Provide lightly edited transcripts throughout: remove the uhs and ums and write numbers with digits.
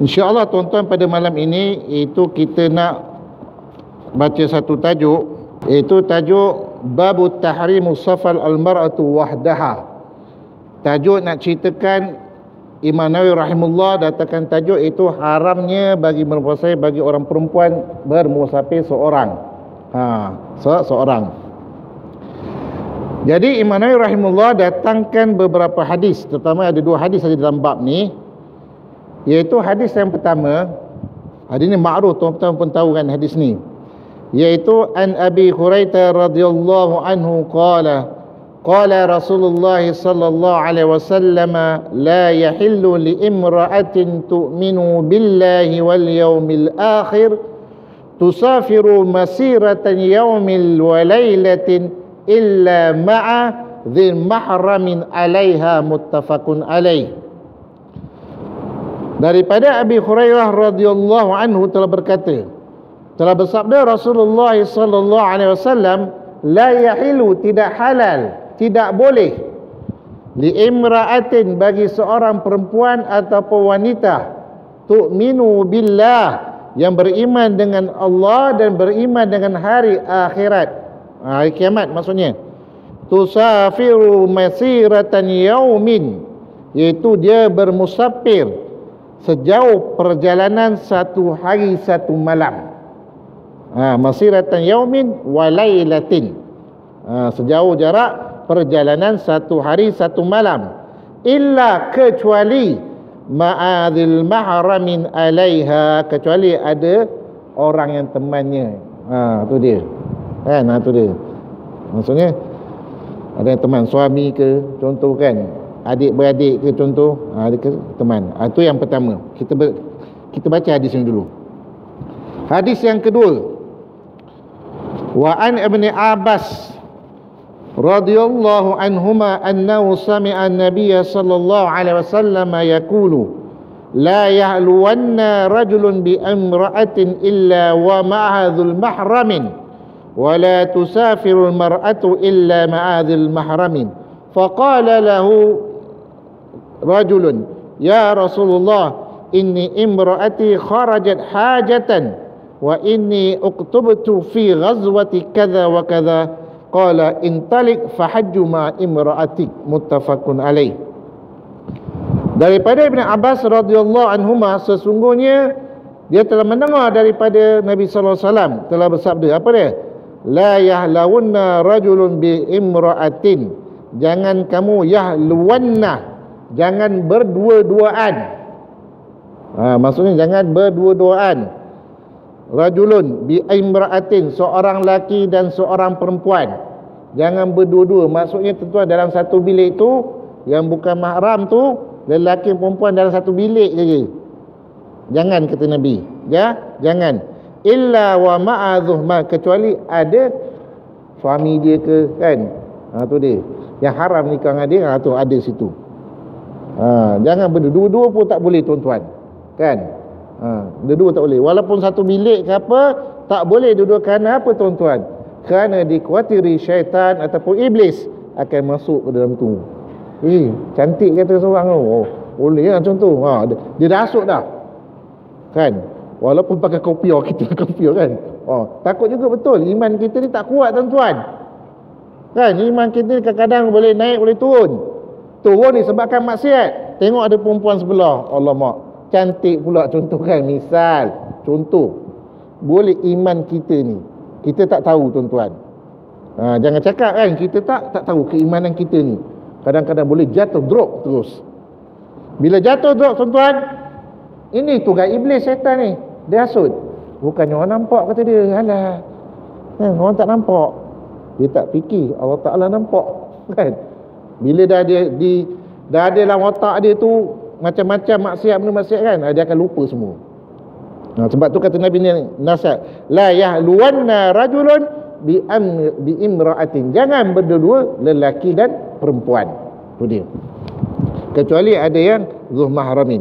InsyaAllah tuan-tuan, pada malam ini itu kita nak baca satu tajuk, iaitu tajuk Babu Tahrimu Safal Al-Mar'atu Wahdaha. Tajuk nak ceritakan Imam Nawawi rahimahullah datangkan tajuk itu haramnya bagi berpuasa bagi orang perempuan bermusafir seorang. Seorang. Jadi Imam Nawawi rahimahullah datangkan beberapa hadis, terutama ada dua hadis saja dalam bab ni. Iaitu hadis yang pertama, hadis ini ma'ruf, tuan-tuan pun tahu kan hadis ni, iaitu an Abi Hurairah radhiyallahu anhu qala qala Rasulullah sallallahu alaihi wasallam la yahillu li imra'atin tu'minu billahi wal yawmil akhir tusafiru masiratan yawmil wa lailatin illa ma'a dhil mahramin 'alaiha muttafaqun 'alaihi. Daripada Abi Hurairah radhiyallahu anhu telah berkata, telah bersabda Rasulullah sallallahu alaihi wasallam, la yahilu, tidak halal, tidak boleh, li imra'atin, bagi seorang perempuan ataupun wanita, tu'minu billah, yang beriman dengan Allah dan beriman dengan hari akhirat, hari kiamat maksudnya, tusafiru masiratan yaumin, iaitu dia bermusafir sejauh perjalanan satu hari satu malam. Masiratan yaumin walailatin, sejauh jarak perjalanan satu hari satu malam. Illa, kecuali, ma'adil mahramin alaiha, kecuali ada orang yang temannya. Itu dia kan, itu dia maksudnya, ada yang teman, suami ke contoh kan, adik-beradik ke contoh, teman. Itu yang pertama. Kita baca hadis ini dulu. Hadis yang kedua, wa an Ibn Abbas radhiyallahu anhuma annahu sami'a an-nabiyya sallallahu alaihi wasallam yaqulu la yahluwanna rajulun bi imra'atin illa wa ma'a dhul mahramin wa la tusafiru al-mar'atu illa ma'a dhul mahramin. Faqala lahu rajulun, ya Rasulullah, inni imraati kharajat hajatan wa inni uqtubtu fi ghazwati kadha wa kadha, qala intalik fahajju ma imraatik, muttafaqun alaih. Daripada Ibn Abbas radhiyallahu anhuma, sesungguhnya dia telah mendengar daripada Nabi sallallahu alaihi wasallam telah bersabda, apa dia, la yahlawunna rajulun bi imraatin, jangan kamu yahluwanna, jangan berdua-duaan. Maksudnya jangan berdua-duaan. Rajulun bi imra'atin, seorang lelaki dan seorang perempuan. Jangan berdua-dua. Maksudnya tentu dalam satu bilik tu, yang bukan mahram tu, lelaki perempuan dalam satu bilik saja. Jangan, kata Nabi. Ya, jangan. Illa wa ma'adhuhma, kecuali ada suami dia ke kan. Tu dia. Yang haram nikah dengan dia, tu ada situ. Jangan berdua-dua pun tak boleh tuan-tuan kan, berdua tak boleh, walaupun satu bilik ke apa tak boleh duduk. Kerana apa tuan-tuan? Kerana dikhuatiri syaitan ataupun iblis akan masuk ke dalam tu. Cantik kata seorang tu, oh, boleh lah macam tu, dia dah asuk dah kan, walaupun pakai kopior, kita kopior kan, takut juga betul. Iman kita ni tak kuat tuan-tuan kan, iman kita ni kadang-kadang boleh naik boleh turun disebabkan maksiat. Tengok ada perempuan sebelah, alamak, cantik pula contoh kan, misal contoh. Boleh iman kita ni, kita tak tahu tuan-tuan. Jangan cakap kan kita tak tahu keimanan kita ni. Kadang-kadang boleh jatuh drop terus. Bila jatuh drop tuan-tuan, ini tugas iblis syaitan ni. Dia hasut. Bukannya orang nampak, kata dia. Alah, orang tak nampak. Dia tak fikir Allah Ta'ala nampak kan. Bila dah ada dalam otak dia tu macam-macam maksiat, benda maksiat kan, dia akan lupa semua. Sebab tu kata Nabi nasihat, la yahluwanna rajulun bi imra'atin, jangan berdua lelaki dan perempuan. Tu dia. Kecuali ada yang zuh mahramin.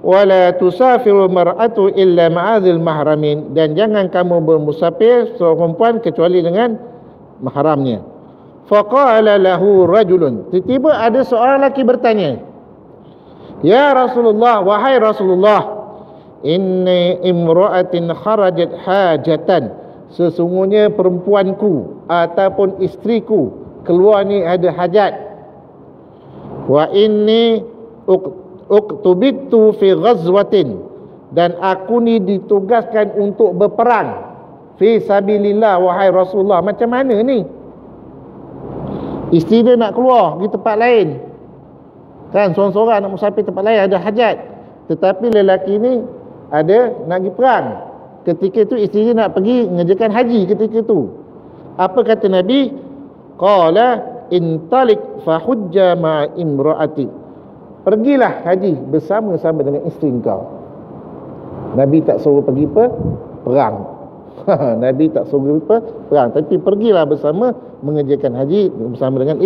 Wala tusafiru mar'atu illa ma'adhil mahramin, dan jangan kamu bermusafir seorang perempuan kecuali dengan mahramnya. Faqala lahu rajulun, tiba-tiba ada seorang lelaki bertanya, ya Rasulullah, wahai Rasulullah, Inni imra'atin kharajat hajatan, sesungguhnya perempuanku ataupun istriku keluar ni ada hajat. Wa inni uktubittu fi ghazwatin, dan aku ni ditugaskan untuk berperang. Fi sabilillah, wahai Rasulullah. Macam mana ni? Isteri dia nak keluar pergi tempat lain, kan, seorang-seorang nak musafir tempat lain, ada hajat. Tetapi lelaki ni ada nak pergi perang. Ketika tu isteri dia nak pergi mengerjakan haji ketika tu. Apa kata Nabi? Qala intalik fahujja ma imraati, pergilah haji bersama-sama dengan isteri kau. Nabi tak suruh pergi perang. Nabi tak suruh pergi perang, tapi pergilah bersama mengerjakan haji bersama dengan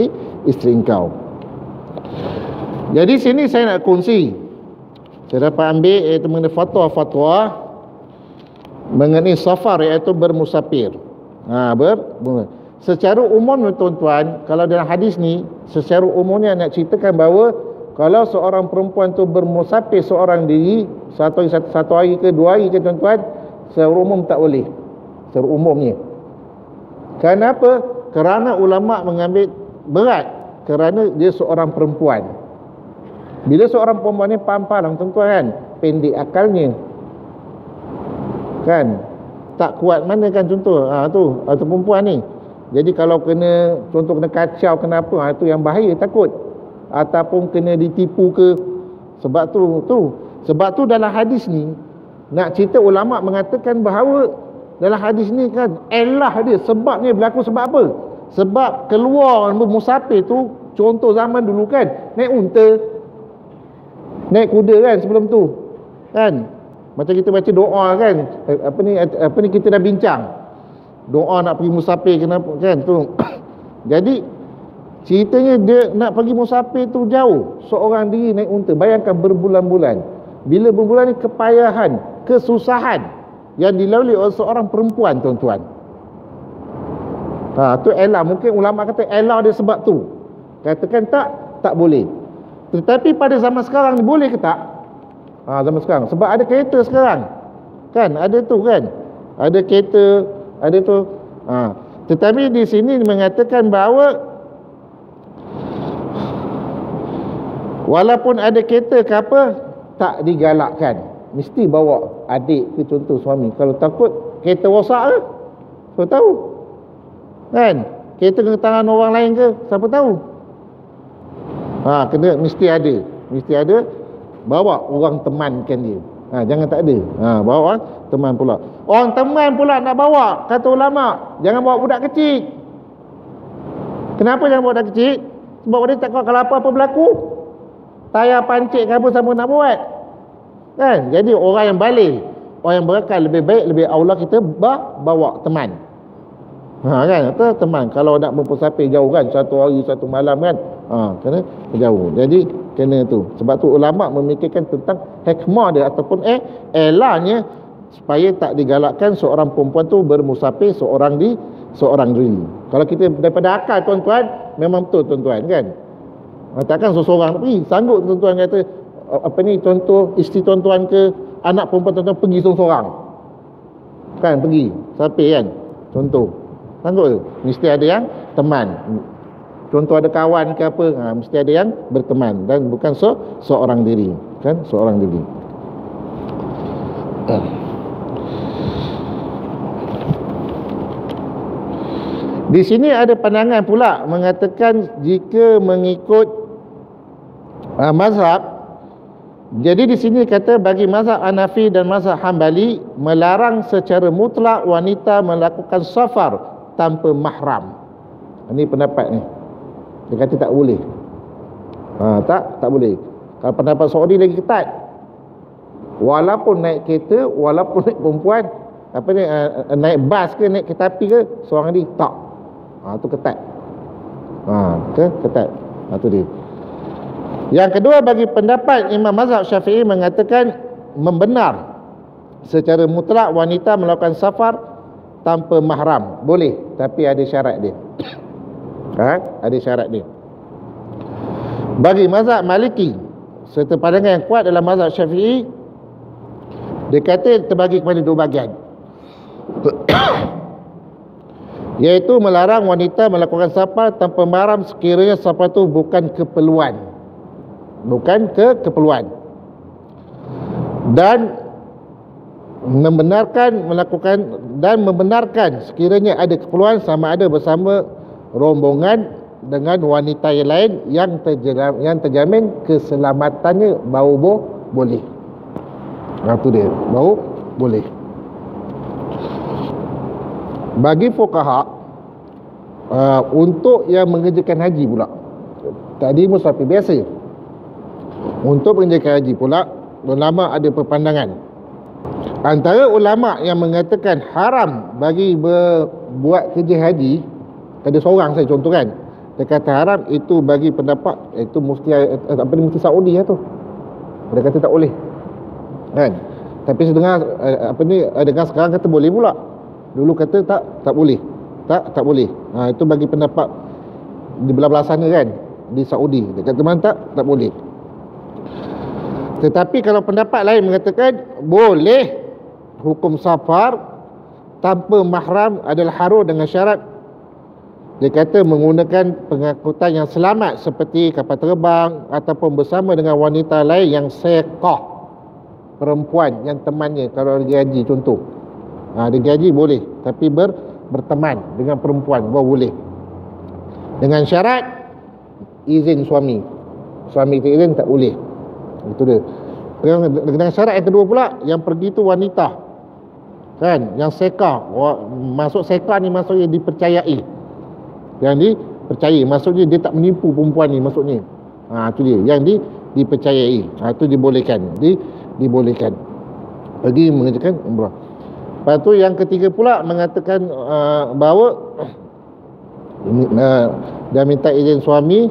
isteri kau. Jadi sini saya nak kongsi, saya dapat ambil iaitu mengenai fatwa-fatwa mengenai safar, iaitu bermusafir. Secara umum tuan-tuan, kalau dalam hadis ni secara umumnya nak ceritakan bahawa kalau seorang perempuan tu bermusafir seorang diri satu hari ke dua hari ke tuan-tuan, secara umum tak boleh, secara umumnya. Kenapa? Kerana ulama' mengambil berat kerana dia seorang perempuan. Bila seorang perempuan ni pampalang tuan-tuan kan, pendek akalnya, kan, tak kuat mana kan contoh atau perempuan ni. Jadi kalau kena contoh kena kacau kena apa, itu yang bahaya, takut, ataupun kena ditipu ke. Sebab tu dalam hadis ni nak cerita, ulama mengatakan bahawa dalam hadis ni kan elah dia sebabnya berlaku. Sebab apa? Sebab keluar musafir tu, contoh zaman dulu kan, naik unta, naik kuda kan, sebelum tu kan, macam kita baca doa kan, apa ni kita dah bincang doa nak pergi musafir kenapa kan tu. Jadi ceritanya dia nak pergi musafir tu jauh seorang diri naik unta, bayangkan berbulan-bulan. Bila berbulan ni kepayahan, kesusahan yang dilalui oleh seorang perempuan tuan-tuan. Tu elah, mungkin ulama kata elah dia sebab tu. Katakan tak boleh. Tetapi pada zaman sekarang ni boleh ke tak? Zaman sekarang, sebab ada kereta sekarang kan, ada tu kan, ada kereta, ada tu. Tetapi di sini mengatakan bahawa walaupun ada kereta ke apa, tak digalakkan, mesti bawa adik ke contoh suami. Kalau takut kereta rosak ke, siapa tahu kan, kereta ke tangan orang lain ke, siapa tahu. Kena mesti ada bawa orang temankan dia. Jangan tak ada. Bawa teman pula. Orang teman pula nak bawa, kata ulama, jangan bawa budak kecil. Kenapa jangan bawa budak kecil? Sebab dia tak tahu kalau apa-apa berlaku, tayar pancit ke apa sama nak buat. Kan? Jadi orang yang balik, orang yang berakal, lebih baik, lebih aula kita bawa teman. Kan? Atau teman kalau nak bermusafir jauh kan, satu hari satu malam kan. Kena jauh. Jadi kena tu. Sebab tu ulama memikirkan tentang hikmah dia ataupun elahnya supaya tak digalakkan seorang perempuan tu bermusafir seorang diri. Kalau kita daripada akal tuan-tuan, memang betul tuan-tuan kan. Takkan seorang pergi, sanggup tuan-tuan kata apa ni contoh isteri tuan-tuan ke anak perempuan tuan-tuan pergi seorang-seorang. Kan pergi, sampai kan. Contoh. Sanggup tu. Mesti ada yang teman. Contoh ada kawan ke apa, mesti ada yang berteman dan bukan seorang diri kan, seorang diri. Di sini ada pandangan pula mengatakan jika mengikut mazhab. Jadi di sini kata bagi mazhab Hanafi dan mazhab Hanbali melarang secara mutlak wanita melakukan safar tanpa mahram. Ini pendapat ni. Dia kata tak boleh. Tak boleh. Kalau pendapat Saudi lagi ketat. Walaupun naik kereta, walaupun naik perempuan, apa ni, naik bas ke, naik kereta api ke, seorang diri tak. Tu ketat. Ketat. Tu dia. Yang kedua bagi pendapat Imam Mazhab Syafi'i mengatakan membenar secara mutlak wanita melakukan safar tanpa mahram. Boleh, tapi ada syarat dia. Ada syarat dia. Bagi mazhab Maliki serta pandangan yang kuat dalam mazhab Syafi'i, Dia kata terbagi kepada dua bahagian, yaitu melarang wanita melakukan safar tanpa mahram sekiranya safar itu bukan keperluan, dan membenarkan melakukan sekiranya ada keperluan sama ada bersama rombongan dengan wanita yang lain yang terjamin, keselamatannya, baru boleh. Itu dia, baru boleh. Bagi fuqaha untuk yang mengerjakan haji pula, tadi musafir biasa, untuk mengerjakan haji pula ulama ada perpandangan. Antara ulama yang mengatakan haram bagi berbuat kerja haji, ada seorang saya contohkan, dia kata haram itu bagi pendapat itu mesti Saudi lah tu. Dia kata tak boleh, kan? Tapi saya dengar dengar sekarang kata boleh pula. Dulu kata tak boleh. Tak boleh. Itu bagi pendapat di belah-belah sana, kan, di Saudi. Dia kata mantap tak boleh. Tetapi kalau pendapat lain mengatakan boleh. Hukum safar tanpa mahram adalah haram dengan syarat, dia kata menggunakan pengangkutan yang selamat seperti kapal terbang ataupun bersama dengan wanita lain yang seqah, perempuan yang temannya. Kalau dia gaji contoh, dia gaji boleh, tapi berteman dengan perempuan boleh, dengan syarat izin suami tak izin tak boleh. Itu dia. Dengan syarat yang kedua pula, yang pergi tu wanita, kan, yang seka. Masuk seka ni maksudnya dipercayai, yang dipercayai maksudnya dia tak menipu perempuan ni maksudnya. Itu dia yang dipercayai. Itu dibolehkan, dibolehkan pergi mengerjakan umrah. Lepas tu yang ketiga pula mengatakan bahawa dia minta izin suami,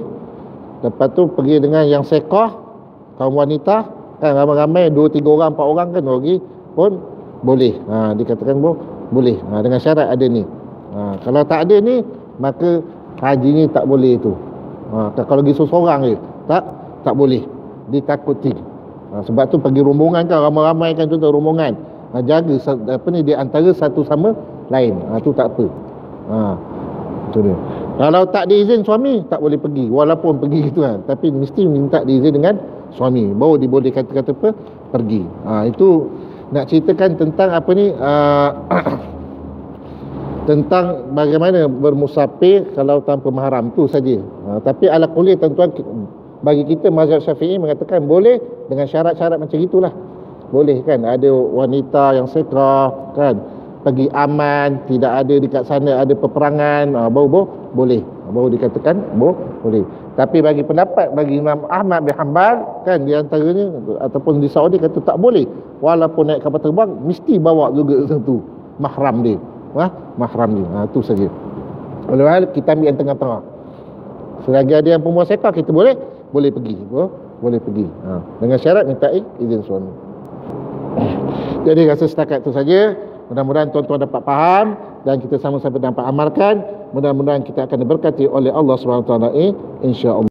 lepas tu pergi dengan yang seka, kaum wanita, kan, ramai-ramai 2, 3 orang, 4 orang, kan, pergi pun boleh. Dikatakan boleh, dengan syarat ada ni. Kalau tak ada ni, maka haji ni tak boleh tu. Kalau pergi seorang je tak boleh, ditakuti. Sebab tu pergi rombongan, kan, ramai-ramai, kan, contoh rombongan, jaga di antara satu sama lain. Tu tak apa. Tu dia. Kalau tak diizin suami tak boleh pergi, walaupun pergi gitu, kan, tapi mesti minta diizin dengan suami baru diboleh kata-kata pergi. Itu nak ceritakan tentang tentang bagaimana bermusafir kalau tanpa mahram, tu saja. Tapi ala kulli tuan-tuan, bagi kita mazhab Syafi'i mengatakan boleh dengan syarat-syarat macam itulah. Boleh, kan, ada wanita yang sekra, kan, pergi aman, tidak ada dekat sana ada peperangan, baru boleh, baru dikatakan boleh. Tapi bagi pendapat bagi Imam Ahmad bin Hanbal, kan, di antaranya ataupun di Saudi kata tak boleh, walaupun naik kapal terbang mesti bawa juga satu mahram dia. Itu saja. Oleh hal kita ambil yang tengah-tengah. Selagi ada yang perempuan seka kita boleh pergi, dengan syarat minta izin suami. Jadi rasa setakat itu saja. Mudah-mudahan tuan-tuan dapat faham dan kita sama-sama dapat amalkan. Mudah-mudahan kita akan diberkati oleh Allah Subhanahu Wa Taala, insya-Allah.